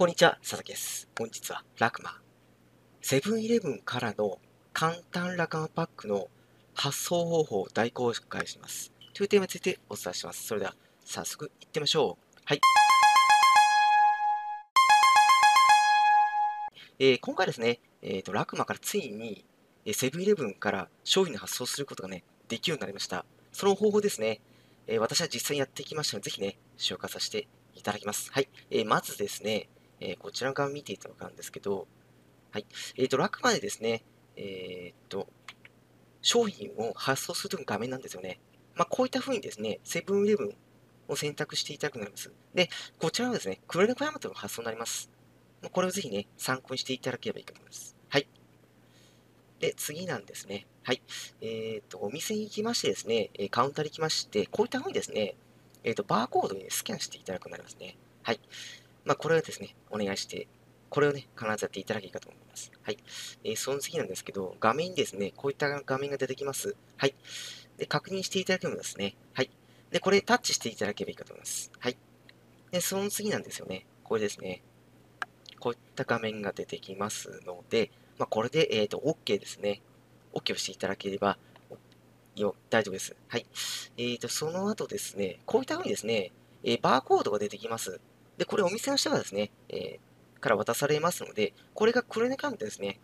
こんにちは、佐々木です。本日はラクマ。セブンイレブンからの簡単ラクマパックの発送方法を大公開します。というテーマについてお伝えします。それでは早速いってみましょう。はい。今回ですね、ラクマからついにセブンイレブンから商品の発送することがね、できるようになりました。その方法ですね、私は実際にやってきましたので、ぜひね、紹介させていただきます。はい。まずですね、こちら側見ていただくんですけど、はい。ラクマでですね、商品を発送するときの画面なんですよね。まあ、こういった風にですね、セブンイレブンを選択していただくようになります。で、こちらはですね、クレカ大和の発送になります。これをぜひね、参考にしていただければいいかと思います。はい。で、次なんですね。はい。お店に行きましてですね、カウンターに行きまして、こういった風にですね、バーコードに、ね、スキャンしていただくようになりますね。はい。まあ、これをですね、お願いして、これをね、必ずやっていただければと思います。はい。その次なんですけど、画面にですね、こういった画面が出てきます。はい。で、確認していただければですね。はい。で、これタッチしていただければいいかと思います。はい。で、その次なんですよね。これですね。こういった画面が出てきますので、まあ、これで、OK ですね。OK をしていただければ、大丈夫です。はい。その後ですね、こういった風にですね、バーコードが出てきます。で、これお店の人がですね、から渡されますので、これがクレネカウントですね、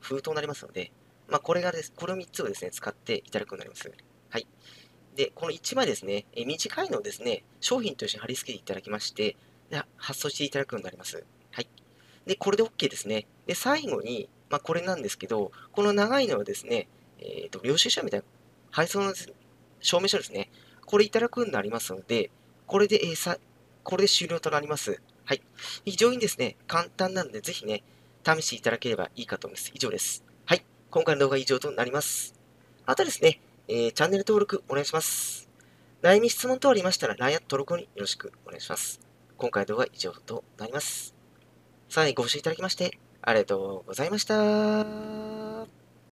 封筒になりますので、まあ、これを3つをですね、使っていただくようになります。はい。で、この1枚ですね、短いのをですね、商品と一緒に貼り付けていただきまして、で発送していただくようになります。はい。で、これで OK ですね。で、最後に、まあ、これなんですけど、この長いのはですね、領収書みたいな、配送の証明書ですね。これいただくようになりますので、これで終了となります。はい。非常にですね、簡単なので、ぜひね、試していただければいいかと思います。以上です。はい。今回の動画は以上となります。あとですね、チャンネル登録お願いします。悩み質問等ありましたら、LINE アット登録によろしくお願いします。今回の動画は以上となります。最後にご視聴いただきまして、ありがとうございました。